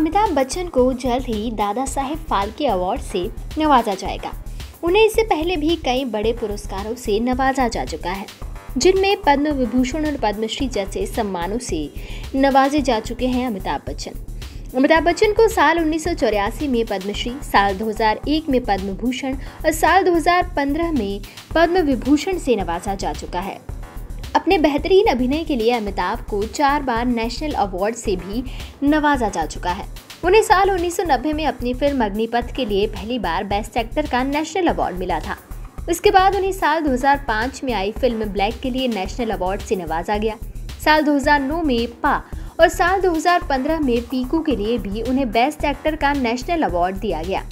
अमिताभ बच्चन को जल्द ही दादा साहेब फाल्के अवार्ड से नवाजा जाएगा। उन्हें इससे पहले भी कई बड़े पुरस्कारों से नवाजा जा चुका है, जिनमें पद्म विभूषण और पद्मश्री जैसे सम्मानों से नवाजे जा चुके हैं अमिताभ बच्चन। अमिताभ बच्चन को साल 1984 में पद्मश्री, साल 2001 में पद्म भूषण और साल 2015 में पद्म विभूषण से नवाजा जा चुका है। अपने बेहतरीन अभिनय के लिए अमिताभ को 4 बार नेशनल अवार्ड से भी नवाजा जा चुका है। उन्हें साल 1990 में अपनी फिल्म अग्निपथ के लिए पहली बार बेस्ट एक्टर का नेशनल अवार्ड मिला था। इसके बाद उन्हें साल 2005 में आई फिल्म ब्लैक के लिए नेशनल अवार्ड से नवाजा गया। साल 2009 में पा और साल 2015 में पीकू के लिए भी उन्हें बेस्ट एक्टर का नेशनल अवार्ड दिया गया।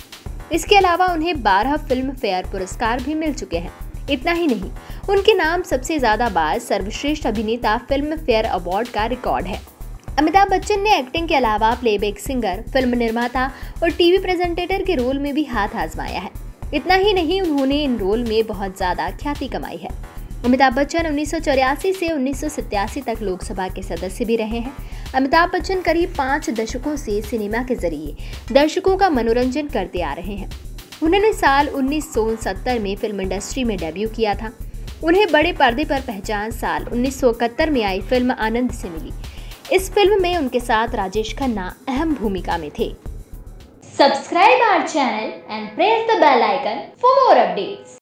इसके अलावा उन्हें 12 फिल्म फेयर पुरस्कार भी मिल चुके हैं। इतना ही नहीं, उनके नाम सबसे ज़्यादा बार सर्वश्रेष्ठ अभिनेता फिल्म फेयर अवार्ड का रिकॉर्ड है। अमिताभ बच्चन ने एक्टिंग के अलावा प्लेबैक सिंगर, फिल्म निर्माता और टीवी प्रेजेंटेटर के रोल में भी हाथ आजमाया है। इतना ही नहीं, उन्होंने इन रोल में बहुत ज़्यादा ख्याति कमाई है। अमिताभ बच्चन 1984 से 1987 तक लोकसभा के सदस्य भी रहे हैं। अमिताभ बच्चन करीब 5 दशकों से सिनेमा के जरिए दर्शकों का मनोरंजन करते आ रहे हैं। उन्होंने साल 1969 में फिल्म इंडस्ट्री में डेब्यू किया था। उन्हें बड़े पर्दे पर पहचान साल 1971 में आई फिल्म आनंद से मिली। इस फिल्म में उनके साथ राजेश खन्ना अहम भूमिका में थे। Subscribe our channel and press the bell icon for more updates.